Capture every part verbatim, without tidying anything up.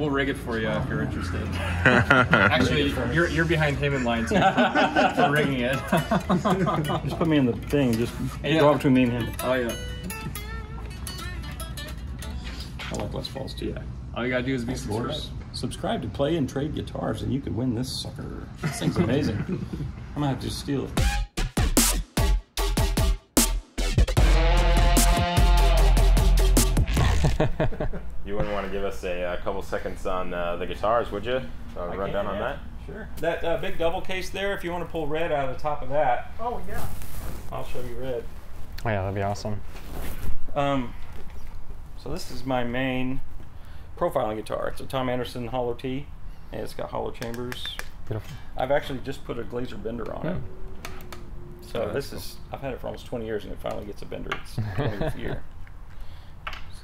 We'll rig it for you if you're interested. Actually, you're, you're behind him in line too for, for rigging it. Just put me in the thing. Just yeah. go up between me and him. Oh yeah. I like Les Pauls too. Yeah. All you gotta do is be subscribed. Subscribe to Play and Trade Guitars, and you could win this sucker. This thing's amazing. I'm gonna have to steal it. You wouldn't want to give us a, a couple seconds on uh, the guitars, would you? Uh, run down on that? Sure. That uh, big double case there, if you want to pull red out of the top of that. Oh, yeah. I'll show you red. Oh, yeah, that'd be awesome. Um, so this is my main profiling guitar. It's a Tom Anderson Hollow T, and it's got hollow chambers. Beautiful. I've actually just put a Glazer bender on yeah. it. So oh, this cool. is, I've had it for almost twenty years, and it finally gets a bender. It's twentieth year.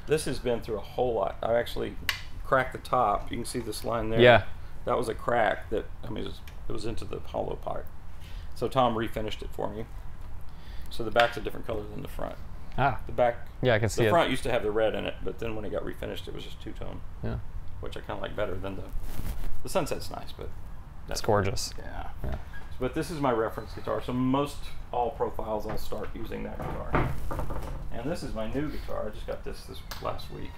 This has been through a whole lot. I actually cracked the top. You can see this line there. Yeah. That was a crack that, I mean, it was, it was into the hollow part. So Tom refinished it for me. So the back's a different color than the front. Ah. The back. Yeah, I can see it. The front used to have the red in it, but then when it got refinished, it was just two-tone. Yeah. Which I kind of like better than the, the sunset's nice, but. That's gorgeous. Yeah. yeah. So, but this is my reference guitar. So most all profiles, I'll start using that guitar. And this is my new guitar. I just got this this last week.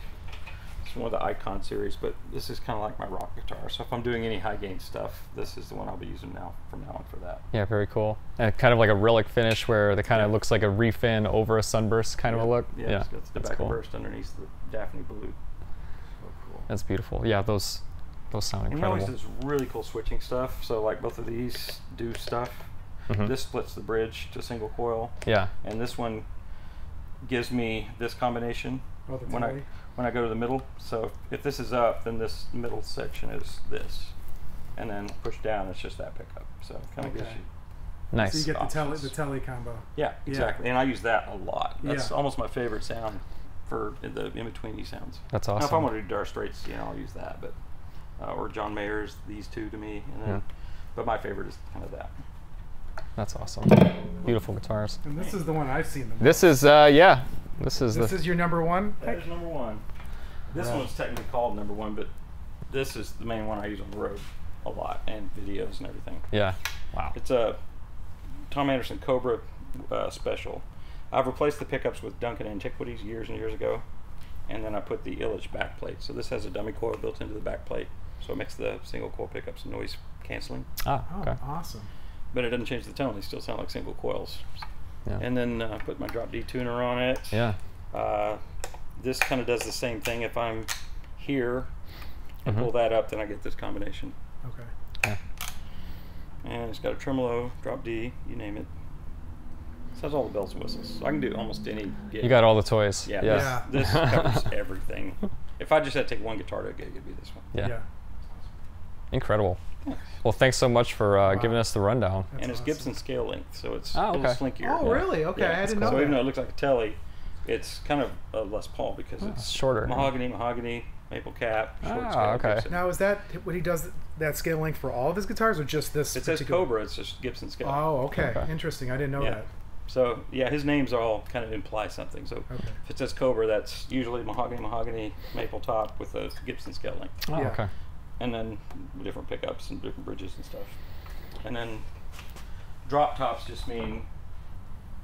It's one of the Icon series, but this is kind of like my rock guitar. So if I'm doing any high gain stuff, this is the one I'll be using now from now on for that. Yeah, very cool. And kind of like a relic finish where it kind of yeah. looks like a refin over a sunburst kind yeah. of a look. Yeah, yeah. it's got the back cool. burst underneath the Daphne blue. So cool. That's beautiful. Yeah, those those sound incredible. And always this really cool switching stuff. So like both of these do stuff. Mm-hmm. This splits the bridge to single coil. Yeah. And this one gives me this combination oh, when I when I go to the middle. So if this is up, then this middle section is this, and then push down, it's just that pickup. So it kind of okay. gives you nice. So you get options. the tele the tele combo. Yeah, exactly. Yeah. And I use that a lot. That's yeah. almost my favorite sound for the in betweeny sounds. That's awesome. Now, if I want to do Dire Straits, you know, I'll use that, but uh, or John Mayer's these two to me. And then, yeah. But my favorite is kind of that. That's awesome. Beautiful guitars. And this is the one I've seen the most. This is, uh, yeah. This is This the is your number one? That is number one. This right. one's technically called number one, but this is the main one I use on the road a lot, and videos and everything. Yeah. Wow. It's a Tom Anderson Cobra uh, special. I've replaced the pickups with Duncan Antiquities years and years ago, and then I put the Illich back plate. So this has a dummy coil built into the back plate, so it makes the single coil pickups noise canceling. Ah, okay. Oh, awesome. But it doesn't change the tone. They still sound like single coils. Yeah. And then I uh, put my drop D tuner on it. Yeah. Uh, this kind of does the same thing. If I'm here and mm-hmm. pull that up, then I get this combination. Okay. Yeah. And it's got a tremolo, drop D, you name it. It has all the bells and whistles. So I can do almost any gig. You got all the toys. Yeah. yeah. This, yeah. this covers everything. If I just had to take one guitar to a gig, it'd be this one. Yeah. yeah. Incredible. Well, thanks so much for uh, wow. giving us the rundown. That's and it's awesome. Gibson scale length, so it's oh, okay. a little slinkier. Oh, yeah. really? Okay, yeah, I didn't cool. know. So that. Even though it looks like a Tele, it's kind of a Les Paul because oh, it's shorter. Mahogany, mahogany, maple cap, short oh, scale. Okay. Gibson. Now, is that what he does? That scale length for all of his guitars, or just this? It particular? Says Cobra. It's just Gibson scale. Oh, okay. okay. Interesting. I didn't know yeah. that. So yeah, his names all kind of imply something. So okay. if it says Cobra, that's usually mahogany, mahogany, maple top with a Gibson scale length. Oh, yeah. okay. And then different pickups and different bridges and stuff. And then drop tops just mean,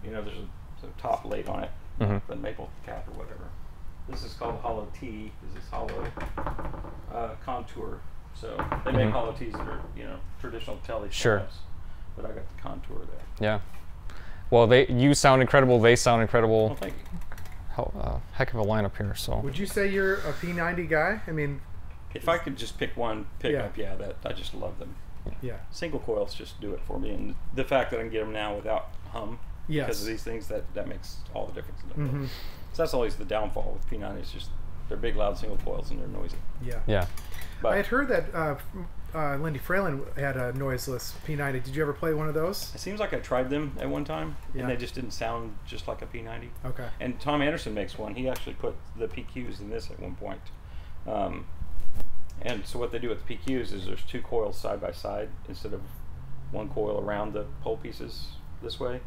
you know, there's a, a top late on it, mm-hmm. the maple cap or whatever. This is called hollow T. This is hollow uh, contour. So they mm-hmm. make hollow Ts that are, you know, traditional Tele sure. pickups, but I got the contour there. Yeah. Well, they you sound incredible. They sound incredible. Well, thank you. Hell, uh, heck of a lineup here. So. Would you say you're a P ninety guy? I mean. If I could just pick one pickup, yeah. yeah, that I just love them. Yeah, single coils just do it for me, and the fact that I can get them now without hum yes. because of these things that that makes all the difference. In mm-hmm. So that's always the downfall with P ninety is just they're big, loud single coils and they're noisy. Yeah, yeah. But I had heard that uh, uh, Lindy Fralin had a noiseless P ninety. Did you ever play one of those? It seems like I tried them at one time, yeah. and they just didn't sound just like a P ninety. Okay. And Tom Anderson makes one. He actually put the P Qs in this at one point. Um, And so what they do with the P Qs is there's two coils side by side instead of one coil around the pole pieces this way.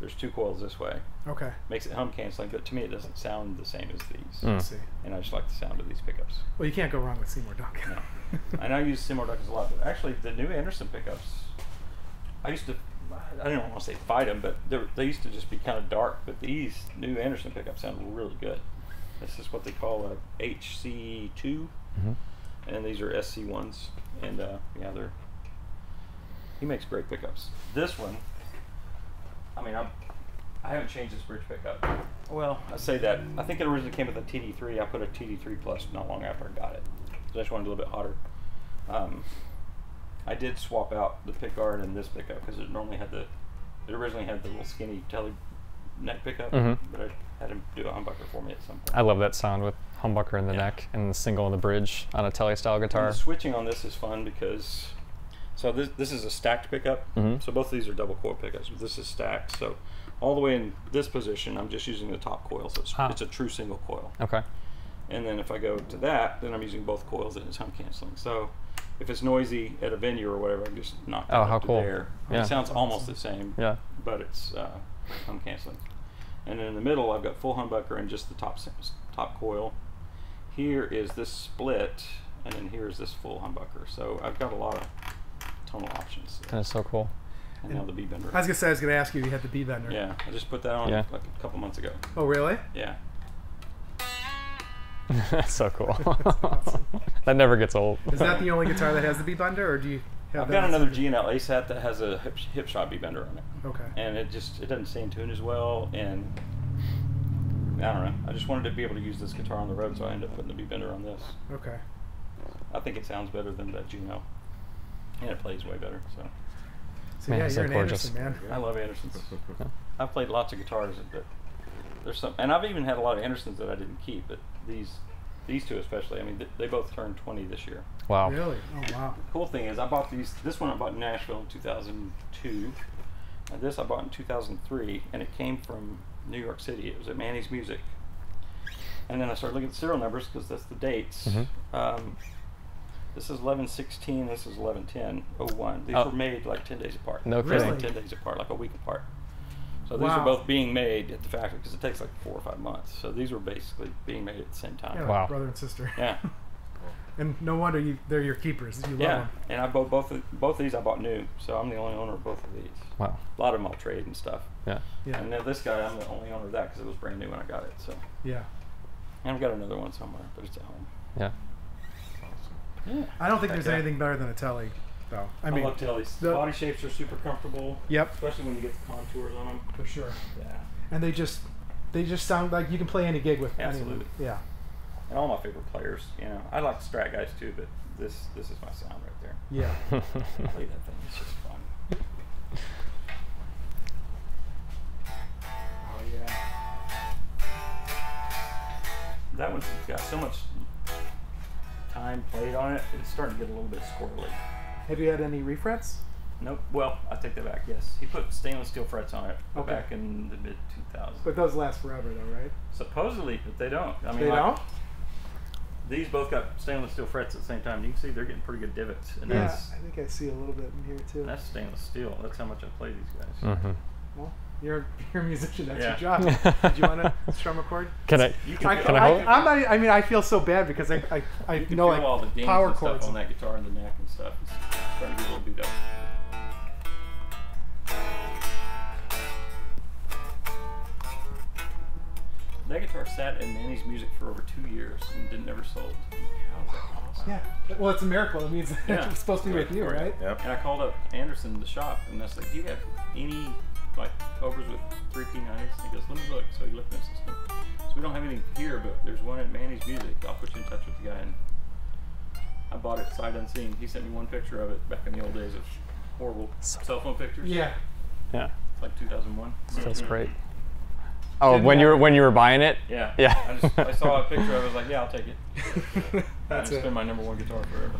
there's two coils this way. Okay. Makes it hum canceling, but to me it doesn't sound the same as these. Mm. I see. And I just like the sound of these pickups. Well, you can't go wrong with Seymour Duck. No. And I use Seymour Duck a lot, but actually the new Anderson pickups, I used to, I don't want to say fight them, but they, were, they used to just be kind of dark, but these new Anderson pickups sound really good. This is what they call a H C two, mm-hmm. and these are S C ones, and uh, yeah, they're, he makes great pickups. This one, I mean, I'm, I haven't changed this bridge pickup. Well, I say that. I think it originally came with a T D three. I put a T D three Plus not long after I got it. I just wanted a little bit hotter. Um, I did swap out the pickguard and this pickup because it normally had the, it originally had the little skinny tele neck pickup, mm-hmm. but I had him do a humbucker for me at some point. I love that sound with humbucker in the yeah. neck and the single in the bridge on a tele style guitar. And the switching on this is fun because. So this, this is a stacked pickup, mm-hmm. so both of these are double coil pickups, but this is stacked, so all the way in this position, I'm just using the top coil, so it's, ah. it's a true single coil. Okay. And then if I go to that, then I'm using both coils and it's hum canceling. So if it's noisy at a venue or whatever, I can just knock that oh, how cool. there. Yeah. It sounds almost the same, yeah. but it's uh, hum canceling. And then in the middle, I've got full humbucker and just the top, top coil. Here is this split, and then here's this full humbucker. So I've got a lot of options. So. That's so cool. And, and now the B bender. I was gonna say I was gonna ask you if you had the B bender. Yeah, I just put that on yeah. like a couple months ago. Oh really? Yeah. That's so cool. That's awesome. That never gets old. Is that the only guitar that has the B bender, or do you? Have I've got another G and L ASAT that has a hip, hip shot B bender on it. Okay. And it just it doesn't stay in tune as well, and I don't know. I just wanted to be able to use this guitar on the road, so I ended up putting the B bender on this. Okay. I think it sounds better than that G and L. And it plays way better. So, so man, yeah, you're an gorgeous. Anderson man. I love Andersons. I've played lots of guitars, but there's some, and I've even had a lot of Andersons that I didn't keep. But these, these two especially. I mean, th they both turned twenty this year. Wow. Really? Oh wow. The cool thing is, I bought these. This one I bought in Nashville in two thousand two, and this I bought in two thousand three, and it came from New York City. It was at Manny's Music, and then I started looking at serial numbers because that's the dates. Mm-hmm. um, This is eleven sixteen, this is eleven ten oh one. These oh. were made like ten days apart. No kidding. Like ten days apart, like a week apart. So wow. these are both being made at the factory because it takes like four or five months. So these were basically being made at the same time. Yeah, wow. Like brother and sister. Yeah. And no wonder you, they're your keepers. You love yeah. them. And I bought both of, both of these I bought new, so I'm the only owner of both of these. Wow. A lot of them I'll trade and stuff. Yeah. yeah. And then this guy, I'm the only owner of that because it was brand new when I got it. So. Yeah. And I've got another one somewhere, but it's at home. Yeah. Yeah. I don't think there's okay. anything better than a Tele, though. I, I mean, love Teles. The body shapes are super comfortable. Yep. Especially when you get the contours on them. For sure. Yeah. And they just, they just sound like you can play any gig with. Absolutely. Any, yeah. And all my favorite players, you know, I like Strat guys too, but this, this is my sound right there. Yeah. I play that thing. It's just fun. Oh yeah. That one's got so much. Time played on it, it's starting to get a little bit squirrely. Have you had any refrets? Nope. Well, I take that back. Yes, he put stainless steel frets on it okay. back in the mid two thousands. But those last forever, though, right? Supposedly, but they don't. I mean, they like, don't. These both got stainless steel frets at the same time. You can see they're getting pretty good divots. And yeah, that's, I think I see a little bit in here too. That's stainless steel. That's how much I play these guys. Mm-hmm. Well. You're, you're a musician. That's yeah. your job. Did you want to strum a chord? Can I? You can I, can I, I, I'm not, I mean, I feel so bad because I, I, I you know, like all the power and chords on that guitar and the neck and stuff. It's starting to get a little beat up. That guitar sat in Manny's Music for over two years and didn't ever sold. Wow. Yeah. Well, it's a miracle. It means yeah. it's supposed to be with you, right? Yep. And I called up Anderson in the shop and I said, "Do you have any?" like covers with three P nineties. And he goes, "Let me look." So he looked at his system. So we don't have any here, but there's one at Manny's Music. I'll put you in touch with the guy. And I bought it sight unseen. He sent me one picture of it back in the old days of horrible cell phone pictures. Yeah, yeah. It's like two thousand one. So that's great. Oh, Didn't when you were when you were buying it? Yeah. Yeah. I, just, I saw a picture. I was like, "Yeah, I'll take it." That's it's been my number one guitar forever.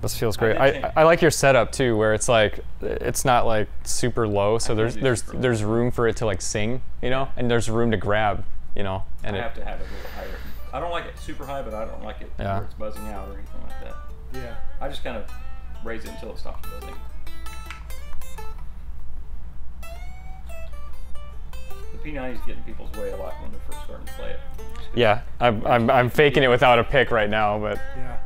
This feels great. I, I, I like your setup too, where it's like it's not like super low, so there's there's there's room for it to like sing, you know, and there's room to grab, you know. And I have to have it a little higher. I don't like it super high, but I don't like it yeah. where it's buzzing out or anything like that. Yeah. I just kind of raise it until it stops buzzing. The P ninety is getting people's way a lot when they're first starting to play it. Yeah, I'm, I'm, I'm faking it without a pick right now, but. Yeah.